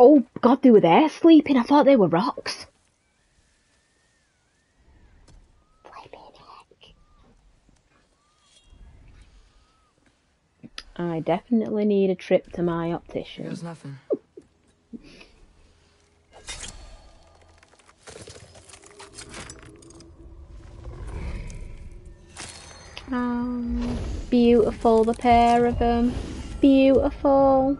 Oh god, they were there sleeping. I thought they were rocks. I definitely need a trip to my optician. There's nothing. Beautiful, the pair of them. Beautiful.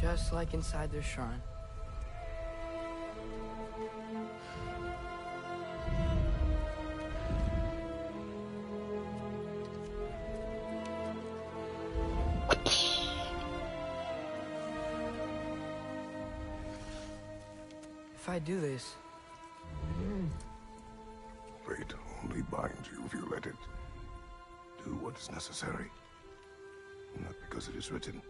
Just like inside their shrine. If I do this, fate only binds you if you let it. Do what is necessary, not because it is written.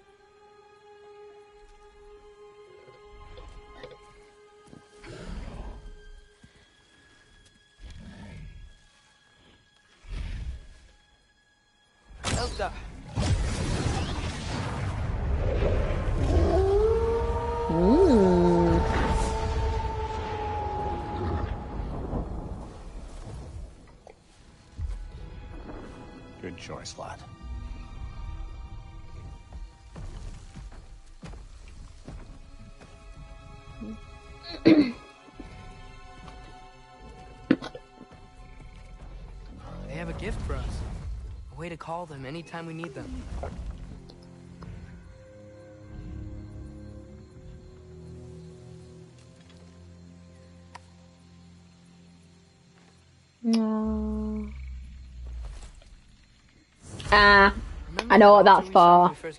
Good choice, lad. They have a gift for us. A way to call them anytime we need them. I know what that's for.